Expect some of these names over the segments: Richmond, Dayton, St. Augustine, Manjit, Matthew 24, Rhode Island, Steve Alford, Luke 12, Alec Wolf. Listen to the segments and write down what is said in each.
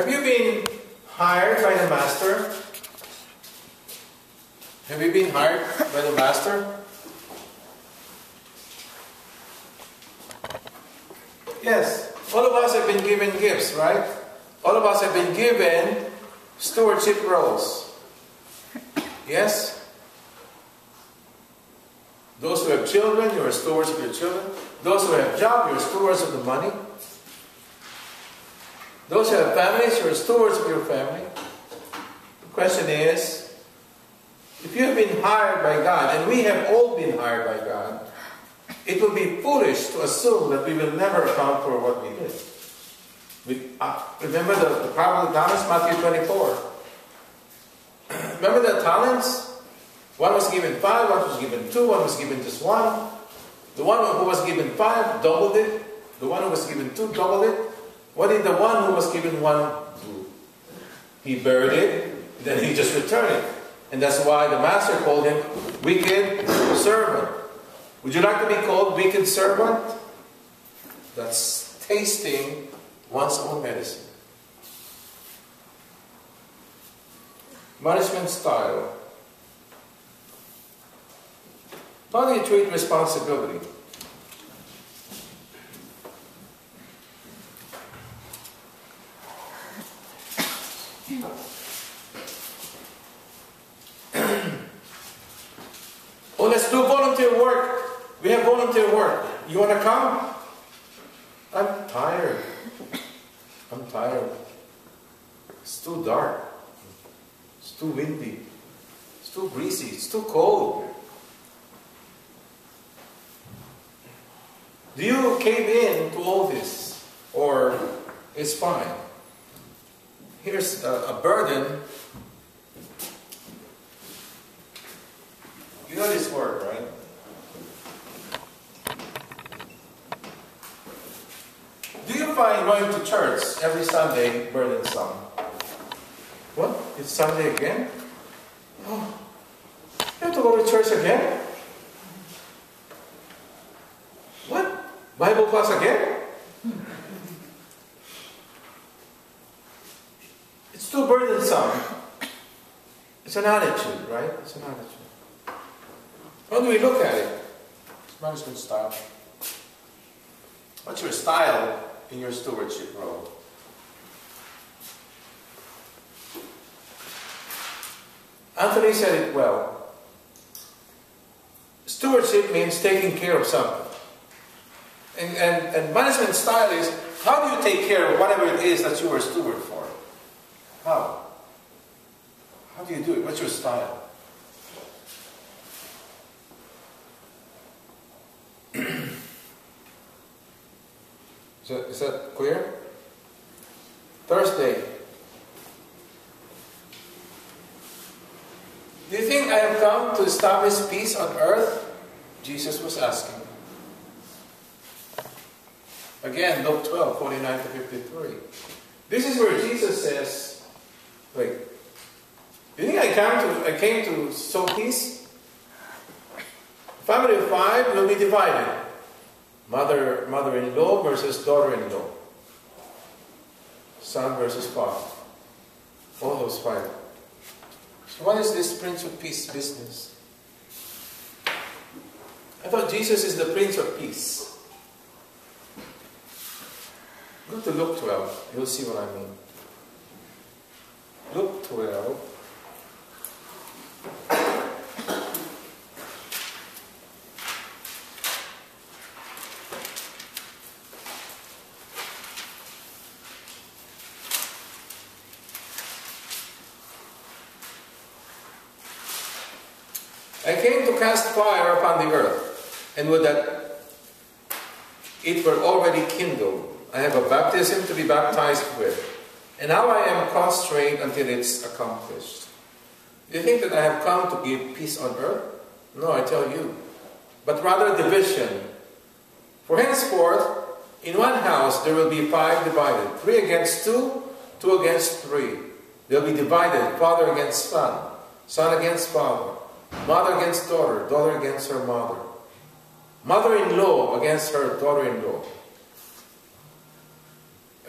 Have you been hired by the master? Have you been hired by the master? Yes. All of us have been given gifts, right? All of us have been given stewardship roles. Yes? Those who have children, you are stewards of your children. Those who have a job, you are stewards of the money. Those who have families, you are stewards of your family. The question is, if you have been hired by God, and we have all been hired by God, it would be foolish to assume that we will never account for what we did. Remember the parable of talents, Matthew 24. Remember the talents? One was given 5, one was given 2, one was given just 1. The one who was given 5 doubled it. The one who was given 2 doubled it. What did the one who was given 1 do? He buried it, then he just returned it. And that's why the master called him wicked servant. Would you like to be called wicked servant? That's tasting one's own medicine. Management style. How do you treat responsibility? Oh, let's do volunteer work. We have volunteer work. You want to come? I'm tired. I'm tired. It's too dark. It's too windy. It's too breezy. It's too cold. Do you cave in to all this, or it's fine? Here's a burden. You know this word, right? Do you find going to church every Sunday burdensome? What? It's Sunday again? Oh, you have to go to church again? Bible class again? It's too burdensome. It's an attitude, right? It's an attitude. How do we look at it? Management style. What's your style in your stewardship role? Anthony said it well. Stewardship means taking care of something. And management style is, how do you take care of whatever it is that you are a steward for? How? How do you do it? What's your style? Is that clear? Thursday. Do you think I have come to establish peace on earth? Jesus was asking. Again, Luke 12, 49 to 53. This is where Jesus says, wait, you think I came to sow peace? A family of 5 will be divided. Mother-in-law versus daughter-in-law. Son versus father. All those 5. So what is this Prince of Peace business? I thought Jesus is the Prince of Peace. Go to Luke 12. You'll see what I mean. Luke 12. I came to cast fire upon the earth, and would that it were already kindled. I have a baptism to be baptized with, and now I am constrained until it's accomplished. Do you think that I have come to give peace on earth? No, I tell you, but rather division. For henceforth, in one house there will be 5 divided, 3 against 2, 2 against 3. They'll be divided, father against son, son against father, mother against daughter, daughter against her mother, mother-in-law against her daughter-in-law.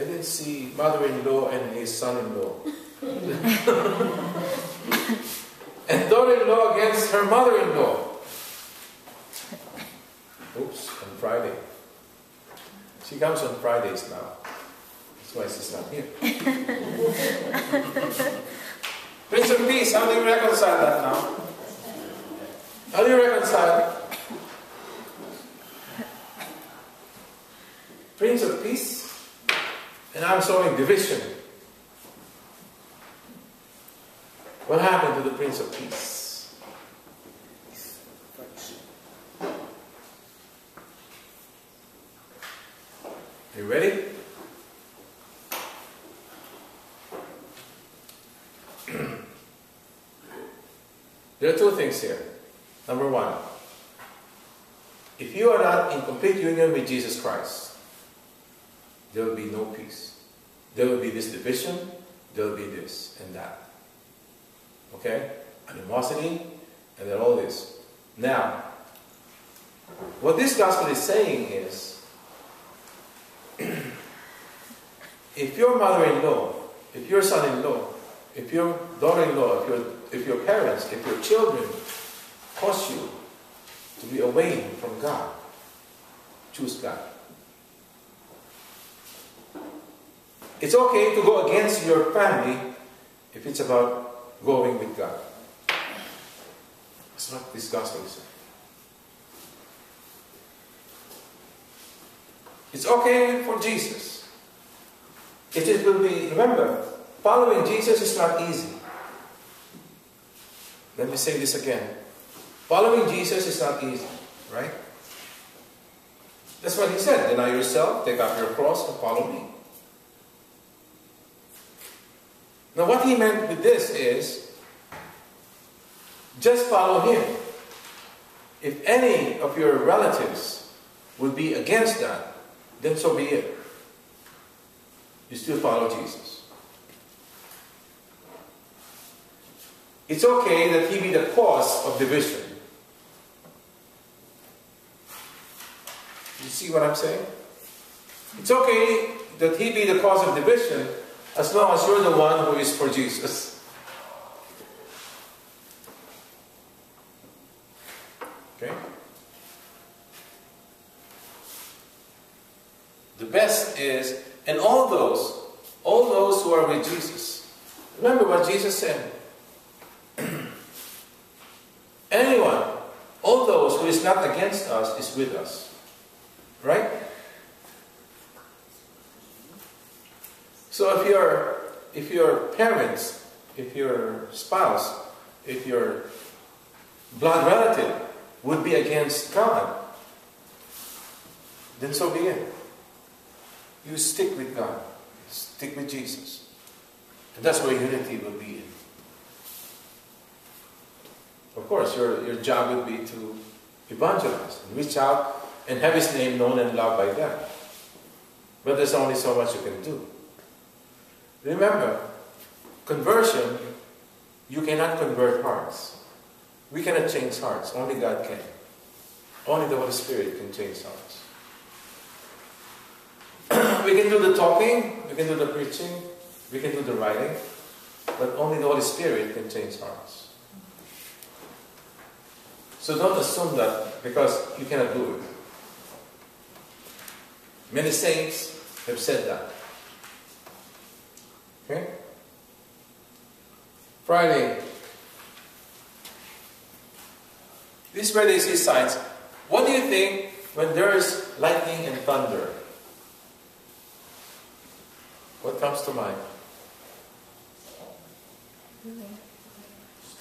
I didn't see mother-in-law and his son-in-law. And daughter-in-law against her mother-in-law. Oops, on Friday. She comes on Fridays now. That's why she's not here. Prince of Peace, how do you reconcile that now? How do you reconcile it? Prince of Peace, and I'm sowing division. What happened to the Prince of Peace? You ready? There are two things here. Number one, if you are not in complete union with Jesus Christ, there will be no peace. There will be this division, there will be this and that. Okay? Animosity, and then all this. Now, what this gospel is saying is, if your mother-in-law, if your son-in-law, if your daughter-in-law, if your parents, if your children cause you to be away from God, choose God. It's okay to go against your family if it's about going with God. That's what this gospel is saying. It's okay for Jesus. It will be, remember, following Jesus is not easy. Let me say this again. Following Jesus is not easy, right? That's what he said. Deny yourself, take up your cross, and follow me. Now what he meant with this is, just follow him. If any of your relatives would be against that, then so be it. You still follow Jesus. It's okay that he be the cause of division. You see what I'm saying? It's okay that he be the cause of division, as long as you're the one who is for Jesus. Okay? The best is, and all those who are with Jesus. Remember what Jesus said. Anyone, all those who is not against us is with us. Right? So if your parents, if your spouse, if your blood relative would be against God, then so be it. You stick with God. Stick with Jesus. And that's where unity will be in. Of course, your job would be to evangelize and reach out and have his name known and loved by them. But there's only so much you can do. Remember, conversion, you cannot convert hearts. We cannot change hearts. Only God can. Only the Holy Spirit can change hearts. We can do the talking, we can do the preaching, we can do the writing, but only the Holy Spirit can change hearts. So don't assume that because you cannot do it. Many saints have said that. Okay? Friday. This is where they see signs. What do you think when there is lightning and thunder? What comes to mind?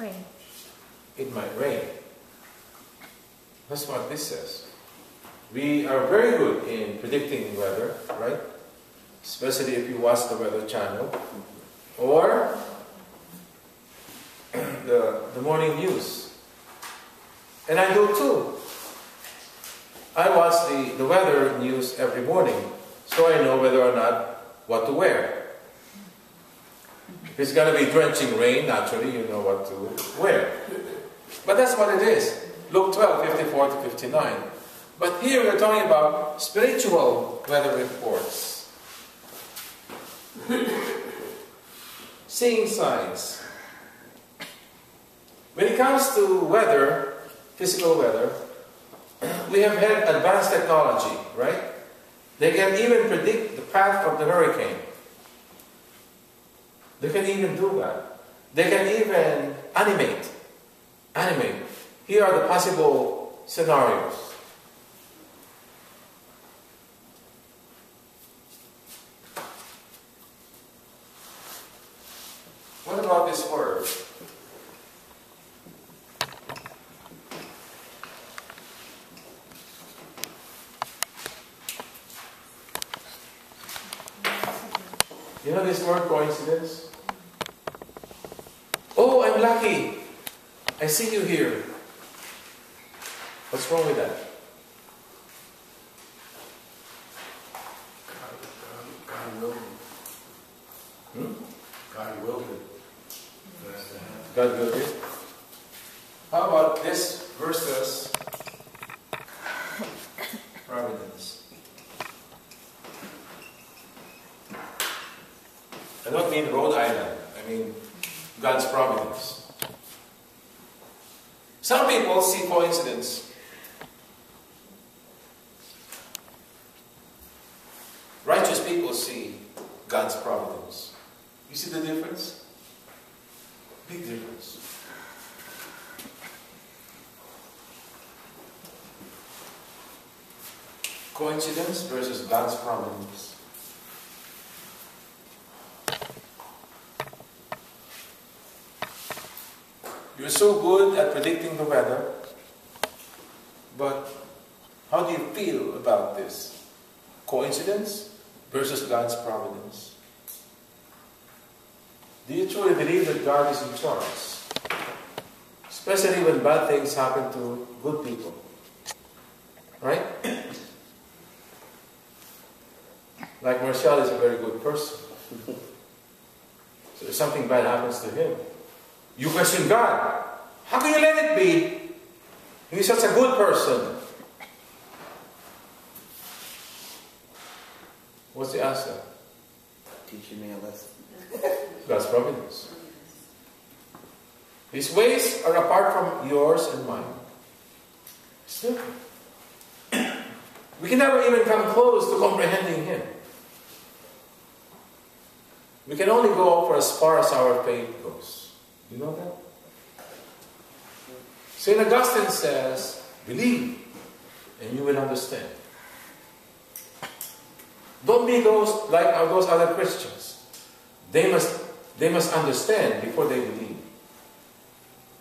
Rain. It might rain. That's what this says. We are very good in predicting weather, right? Especially if you watch the Weather Channel or the morning news. And I do too. I watch the weather news every morning, so I know whether or not what to wear. If it's going to be drenching rain, naturally you know what to wear. But that's what it is. Luke 12, 54 to 59. But here we're talking about spiritual weather reports. Seeing signs. When it comes to weather, physical weather, we have had advanced technology, right? They can even predict the path of the hurricane. They can even do that. They can even animate. Here are the possible scenarios. What about this word? You know this word, coincidence? Oh, I'm lucky. I see you here. What's wrong with that? God willed it. God willed it. God willed it. How about this versus providence? I don't mean Rhode Island. I mean God's providence. Some people see coincidence. Righteous people see God's providence. You see the difference? Big difference. Coincidence versus God's providence. You're so good at predicting the weather, but how do you feel about this? Coincidence versus God's providence. Do you truly believe that God is in charge? Especially when bad things happen to good people. Right? Like Marshall is a very good person. So if something bad happens to him, you question God. How can you let it be? He's such a good person. What's the answer? Teaching me a lesson. God's providence. His ways are apart from yours and mine. It's different. We can never even come close to comprehending Him. We can only go for as far as our faith goes. You know that? St. Augustine says, believe and you will understand. Don't be those like those other Christians. They must understand before they believe.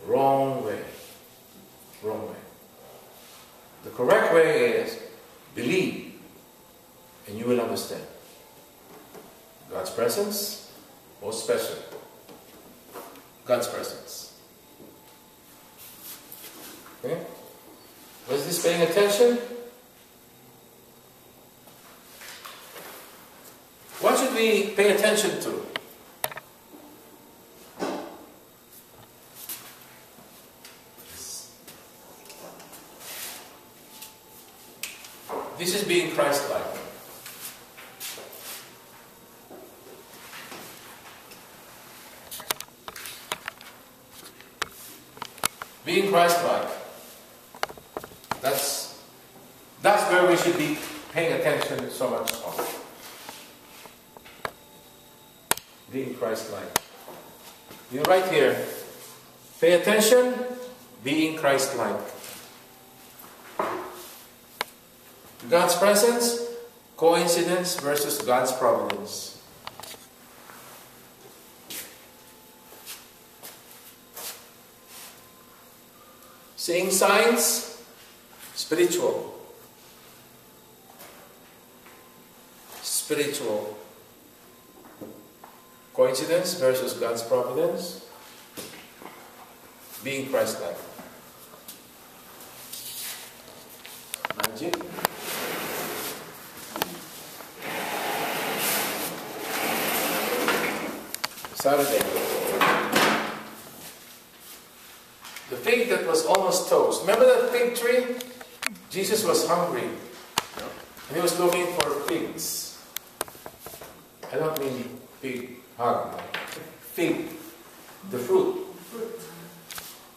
Wrong way. Wrong way. The correct way is believe and you will understand. God's presence, most special. God's presence. Okay? Was this paying attention? What should we pay attention to? This is being Christ-like. Being Christ-like. That's where we should be paying attention so much on. Being Christ-like. You're right here. Pay attention, being Christ-like. God's presence, coincidence versus God's providence. Seeing signs, spiritual. Spiritual. Coincidence versus God's providence. Being Christ-like. Manjit. Saturday. The fig that was almost toast. Remember that fig tree? Jesus was hungry. And He was looking for figs. I don't mean Fig, hard, fig, the fruit.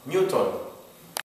Newton,